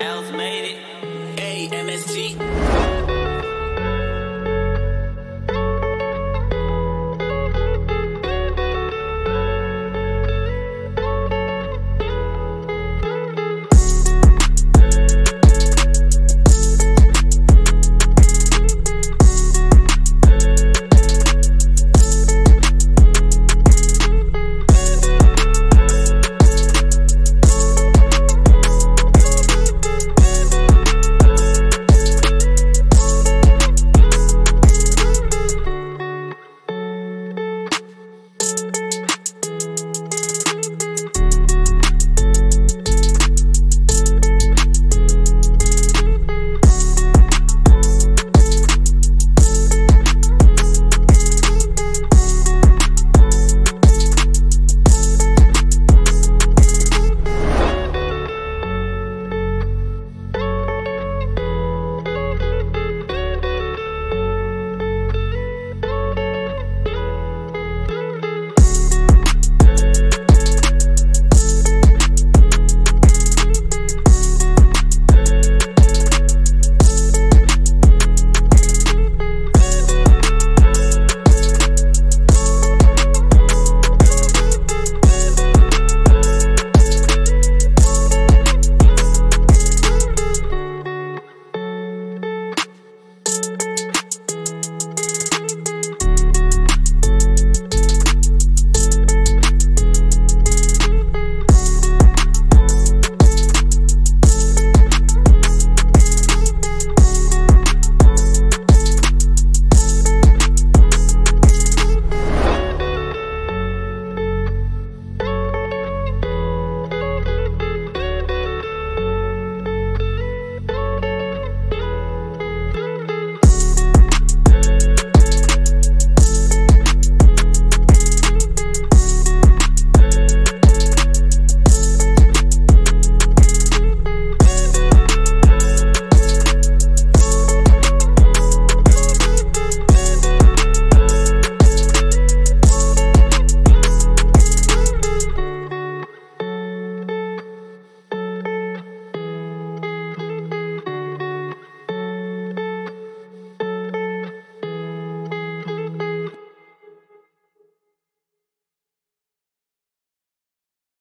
Al's made it. A MSG.